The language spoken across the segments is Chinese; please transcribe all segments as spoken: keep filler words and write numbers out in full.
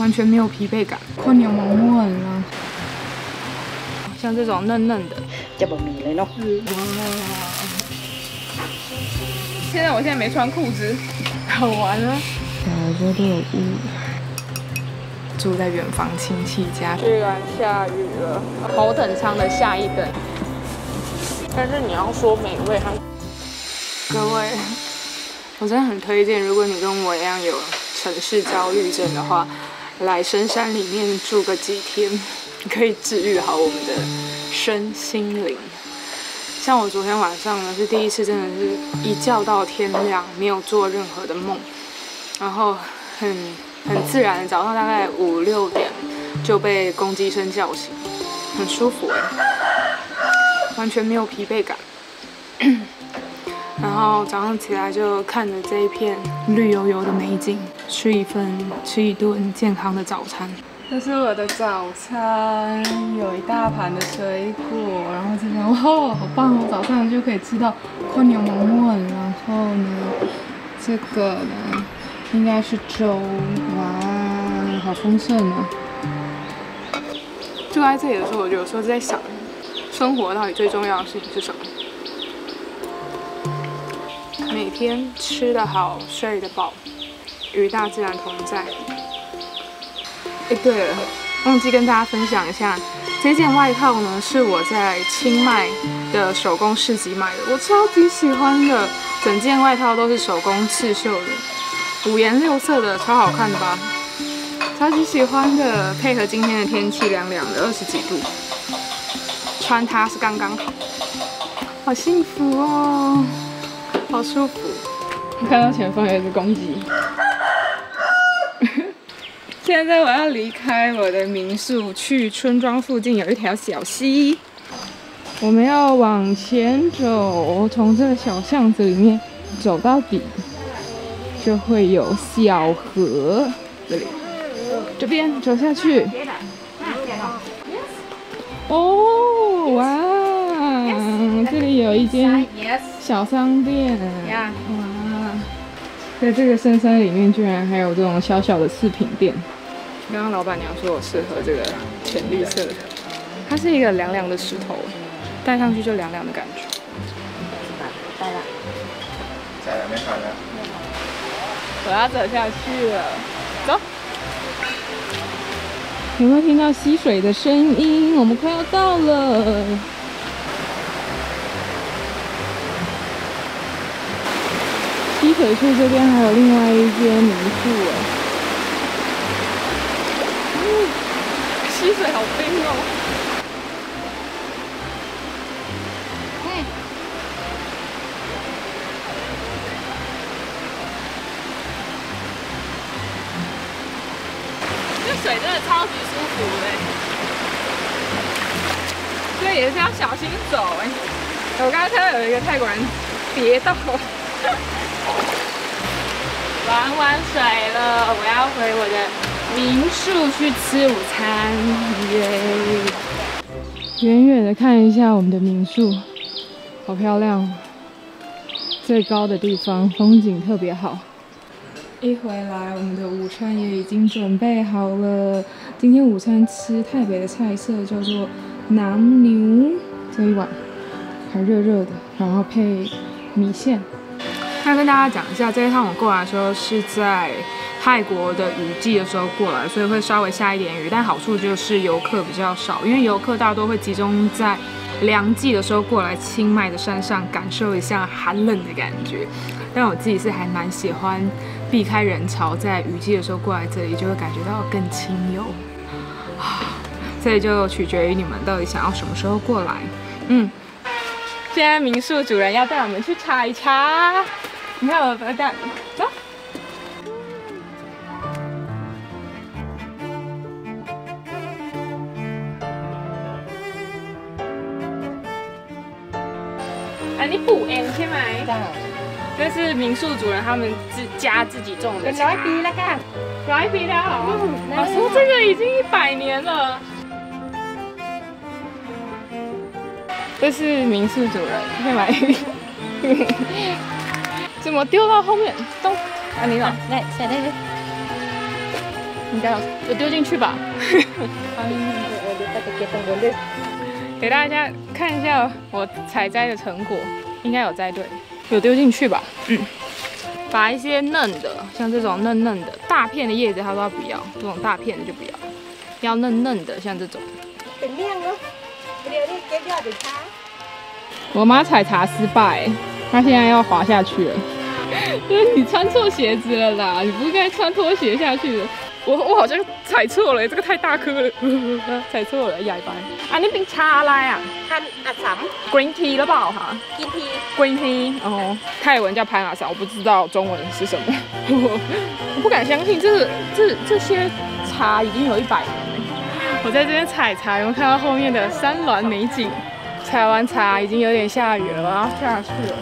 完全没有疲惫感。困牛毛摸很啦，像这种嫩嫩的，这么迷人哦。现在我现在没穿裤子，好玩啊。我觉得有雾。住在远房亲戚家，居然下雨了。头等舱的下一等，但是你要说美味还。各位，我真的很推荐，如果你跟我一样有城市焦虑症的话，来深山里面住个几天，可以治愈好我们的身心灵。像我昨天晚上呢，是第一次真的是一觉到天亮，没有做任何的梦，然后很。 很自然，早上大概五六点就被公鸡声叫醒，很舒服哎，完全没有疲惫感。然后早上起来就看着这一片绿油油的美景，吃一份吃一顿健康的早餐。这是我的早餐，有一大盘的水果，然后这边哇，好棒哦！早上就可以吃到宽牛毛焖，然后呢，这个呢。 应该是粥，哇，好丰盛啊！住在这里的时候，我就有时候在想，生活到底最重要的事情是什么？每天吃得好，睡得饱，与大自然同在。哎，对了，忘记跟大家分享一下，这件外套呢是我在清迈的手工市集买的，我超级喜欢的，整件外套都是手工刺绣的。 五颜六色的，超好看的吧？超级喜欢的，配合今天的天气凉凉的，二十几度，穿它是刚刚好，好幸福哦，好舒服。我看到前方有一只公鸡。现在我要离开我的民宿，去村庄附近有一条小溪，我们要往前走，从这个小巷子里面走到底。 就会有小河，这里，这边走下去。哦，哇，这里有一间小商店。哇，在这个深山里面，居然还有这种小小的饰品店。刚刚老板娘说我适合这个浅绿色的，它是一个凉凉的石头，戴上去就凉凉的感觉。在哪边看的？ 我要走下去了，走。有没有听到溪水的声音？我们快要到了。溪水处这边还有另外一间民宿哎。嗯，溪水好冰哦。 水真的超级舒服的，所以也是要小心走哎。我刚刚看到有一个泰国人跌倒，玩完水了，我要回我的民宿去吃午餐。耶！远远的看一下我们的民宿，好漂亮哦！最高的地方风景特别好。 一回来，我们的午餐也已经准备好了。今天午餐吃泰北的菜色，叫做南牛，这一碗还热热的，然后配米线。要跟大家讲一下，这一趟我过来的时候是在泰国的雨季的时候过来，所以会稍微下一点雨，但好处就是游客比较少，因为游客大多会集中在。 凉季的时候过来清迈的山上，感受一下寒冷的感觉。但我自己是还蛮喜欢避开人潮，在雨季的时候过来这里，就会感觉到更清幽。所以就取决于你们到底想要什么时候过来。嗯，现在民宿主人要带我们去采茶，你看我的蛋，走。 啊，你补哎，你先买。这是民宿主人他们自家自己种的茶。来比了看，来比了。我说这个已经一百年了。这是民宿主人，先买。怎么丢到后面？动啊，你老，来，小弟弟。你看，我丢进去吧。给大家看一下我采摘的成果，应该有摘对，有丢进去吧？嗯。把一些嫩的，像这种嫩嫩的大片的叶子，他说他不要，这种大片的就不要，要嫩嫩的，像这种。很亮哦，我妈采茶失败，她现在要滑下去了。因为你穿错鞋子了啦，你不应该穿拖鞋下去的。我我好像踩错了，这个太大颗了，踩错了，哑巴。啊，你冰茶来啊？潘阿三 ，Green Tea 了吧？哈 ，Green Tea，Green Tea。哦，泰文叫潘阿三，我不知道中文是什么，我我不敢相信，这这这些茶已经有一百年了。我在这边采茶，有没有看到后面的山峦美景？采完茶已经有点下雨了，我要下去了。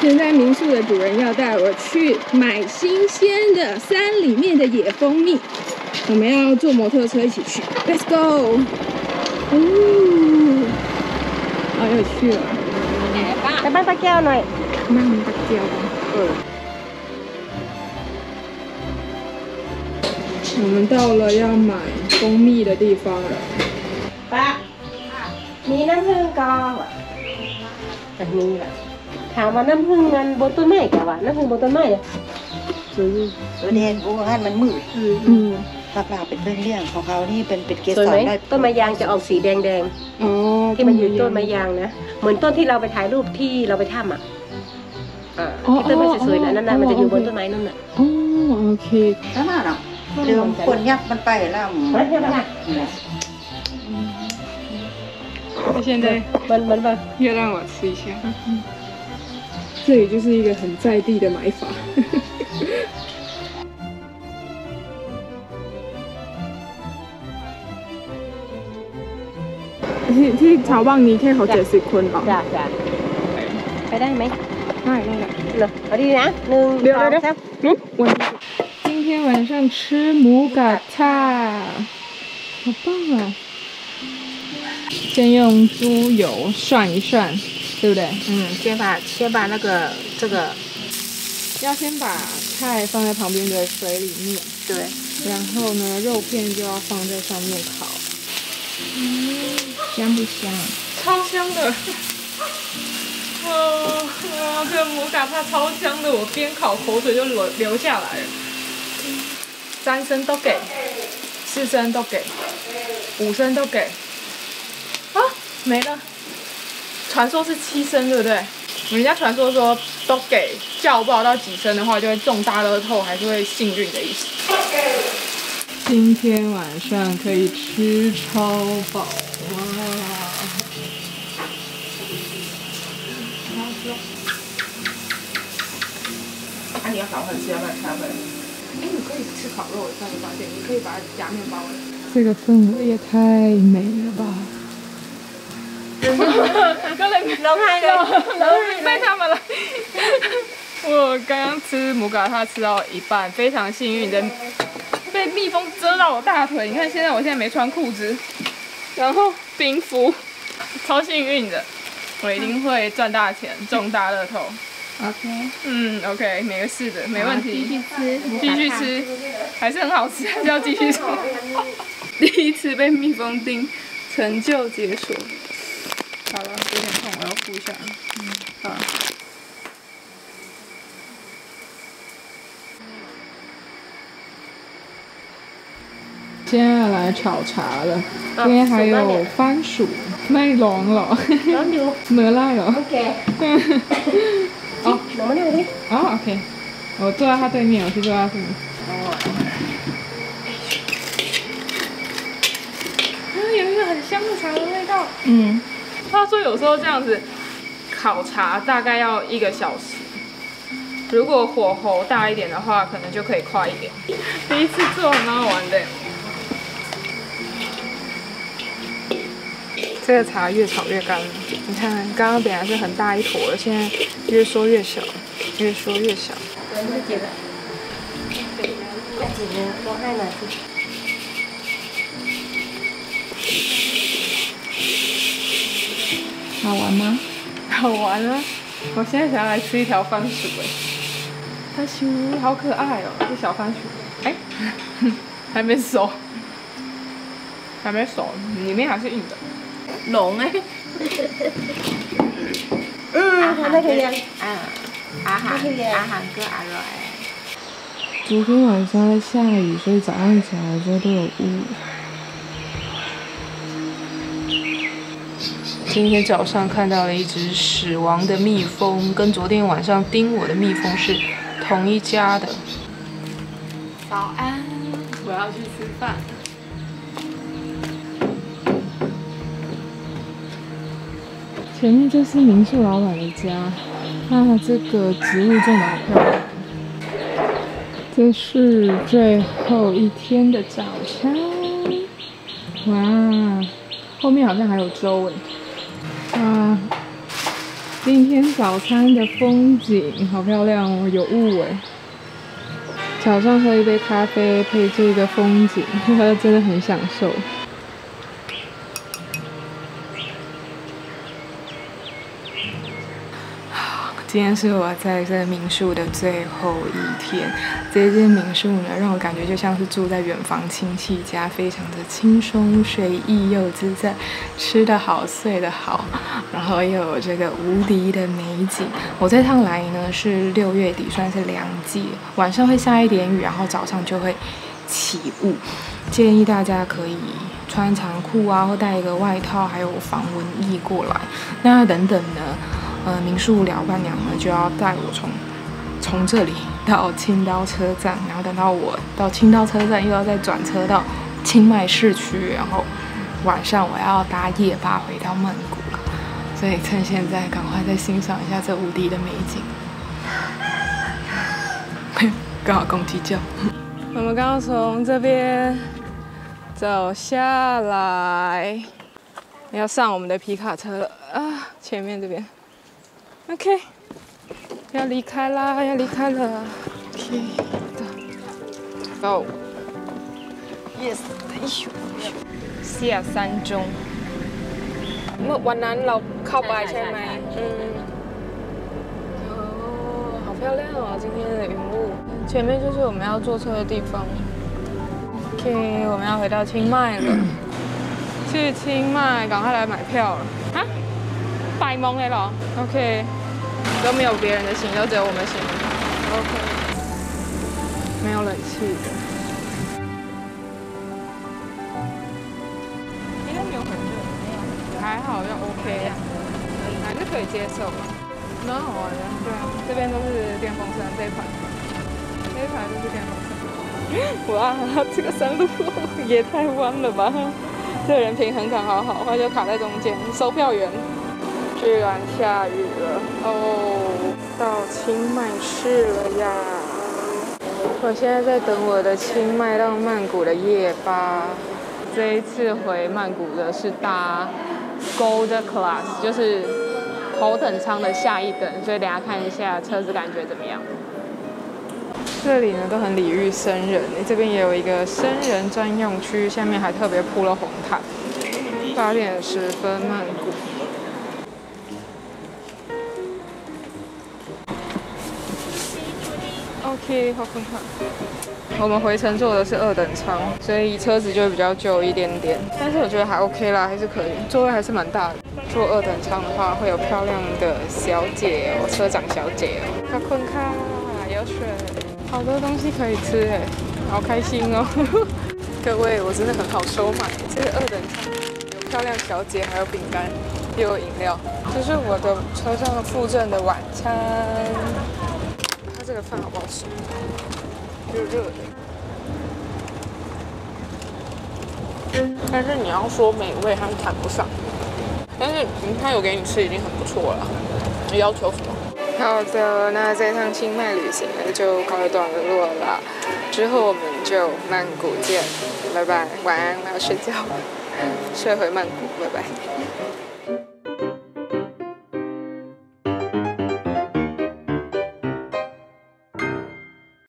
现在民宿的主人要带我去买新鲜的山里面的野蜂蜜，我们要坐摩托车一起去 ，Let's go！ 哦，好有趣哦！来帮他叫来，帮他叫。嗯。我们到了要买蜂蜜的地方了。爸，你能听歌吗？很腻了。 ถามว่าน้ำพึ่งมันโบต้นไม้แกวะน้ำพึ่งโบต้นไม้เลยตัวนี้โอ้ให้มันมืดปลาปลาเป็นเรื่องเลี้ยงของเขานี่เป็นเป็ดเกสรได้ต้นมะยางจะออกสีแดงแดงที่มันอยู่ต้นมะยางนะเหมือนต้นที่เราไปถ่ายรูปที่เราไปถ้ำอ่ะที่ต้นไม้สวยๆนะนั่นน่ะมันจะอยู่บนต้นไม้นั่นน่ะโอเคแล้วน่ะเดิมคนยักมันไปแล้ว现在มันมันแบบ要让我吃一下这里就是一个很在地的买法。ที่ที่ชาวบ้านนี้แค่เขาเจ็ดสิบคนหรอจ้าจ้าไปได้ไหมได้ได้เลยเอาดีนะหนึ่งเดี๋ยวเดี๋ยวลุกวัน今天晚上吃หมูกระทะ好棒啊！先用猪油涮一涮。 对不对？嗯，先把先把那个这个，要先把菜放在旁边的水里面，对。然后呢，肉片就要放在上面烤。嗯，香不香？超香的！哦，哦这个母嘎它超香的，我边烤口水就流流下来了。三声都给，四声都给，五声都给，啊，没了。 传说是七声，对不对？人家传说说都给叫不到几声的话，就会中大乐透，还是会幸运的意思。今天晚上可以吃超饱哇！那、啊、你要烤粉吃要不要吃粉？哎，你可以吃烤肉，但我发现你可以把它夹面包。这个氛围也太美了吧！ ก็เลยร้องไห้เลยร้องไห้ไม่ทำอะไร我刚刚吃母嘎它吃到一半，非常幸运的被蜜蜂蛰到我大腿。你看现在我现在没穿裤子，然后冰敷，超幸运的，我一定会赚大钱，中大乐透。OK， 嗯 ，OK， 没个事的，没问题。继续吃，继续吃，还是很好吃，还是要继续吃。第一次被蜜蜂叮，成就解锁。 好了，有点痛，我要敷一下。嗯，好。接下来炒茶了，今天还有番薯、麦龙了，没来了。OK。哦，我们那边。哦 ，OK。我坐在他对面，我去坐他对面。啊，有一个很香的茶的味道。嗯。 他说有时候这样子烤茶大概要一个小时，如果火候大一点的话，可能就可以快一点。第一次做很好玩的，这个茶越炒越干了。你看，刚刚本来是很大一坨的，现在越缩越小，越缩越小。好玩吗？好玩啊！我现在想要来吃一条番薯哎、欸，番薯好可爱哦、喔，这小番薯哎、欸，还没熟，还没熟，里面还是硬的。龙哎、欸，嗯，好漂亮，嗯，啊哈，啊哈哥阿瑞。昨天晚上在下雨，所以早上起来的时候都有雾。 今天早上看到了一只死亡的蜜蜂，跟昨天晚上叮我的蜜蜂是同一家的。早安，我要去吃饭。前面就是民宿老板的家，那这个植物种蛮漂亮。这是最后一天的早餐，哇，后面好像还有粥诶。 啊，今天早餐的风景好漂亮哦，有雾哎。早上喝一杯咖啡配这个风景，呵呵，真的很享受。今天是我在这民宿的最后一天，这间民宿呢，让我感觉就像是住在远房亲戚家，非常的轻松随意又自在，吃得好，睡得好，然后又有这个无敌的美景。我这趟来呢是六月底，算是凉季，晚上会下一点雨，然后早上就会起雾。建议大家可以穿长裤啊，或带一个外套，还有防蚊液过来。那等等呢？ 呃，民宿老板娘呢就要带我从从这里到青岛车站，然后等到我到青岛车站，又要再转车到清迈市区，然后晚上我要搭夜巴回到曼谷，所以趁现在赶快再欣赏一下这无敌的美景。刚好公鸡叫。我们刚刚从这边走下来，要上我们的皮卡车了啊！前面这边。 OK， 要离开啦，要离开了。OK， 走。Yes， 西雅三中。เมื่อวันนั้นเราเข้าไปใช่ไหม嗯。哦，好漂亮哦，今天的云雾。前面就是我们要坐车的地方。OK， 我们要回到清迈了。去清迈，赶快来买票了。 白蒙的咯 ，OK， 都没有别人的行李，都只有我们行李 ，OK， 没有冷气的。应该没有很热，没有，还好，要 OK， 还是可以接受嘛。蛮好玩的，对啊，这边都是电风扇，这一排，这一排都是电风扇。哇，这个山路也太弯了吧！这人平衡感好好，他就卡在中间，售票员。 居然下雨了哦！到清迈市了呀！我现在在等我的清迈到曼谷的夜巴。这一次回曼谷的是搭 Golden Class， 就是头等舱的下一等，所以等下看一下车子感觉怎么样。这里呢都很礼遇生人，这边也有一个生人专用区，下面还特别铺了红毯。八点十分，曼谷。 OK， 好看看。我们回程坐的是二等舱，所以车子就会比较旧一点点，但是我觉得还 OK 啦，还是可以，座位还是蛮大的。坐二等舱的话，会有漂亮的小姐哦，车长小姐哦。好看看，有水，好多东西可以吃哎，好开心哦！各位，我真的很好收买，这个二等舱有漂亮小姐，还有饼干，又有饮料。这是我的车上附赠的晚餐。 这个饭好不好吃？热热的，但是你要说美味，它谈不上。但是它有给你吃，已经很不错了。你要求什么？好的，那这趟清迈旅行呢就告一段落了，之后我们就曼谷见，拜拜，晚安，我要睡觉了，睡回曼谷，拜拜。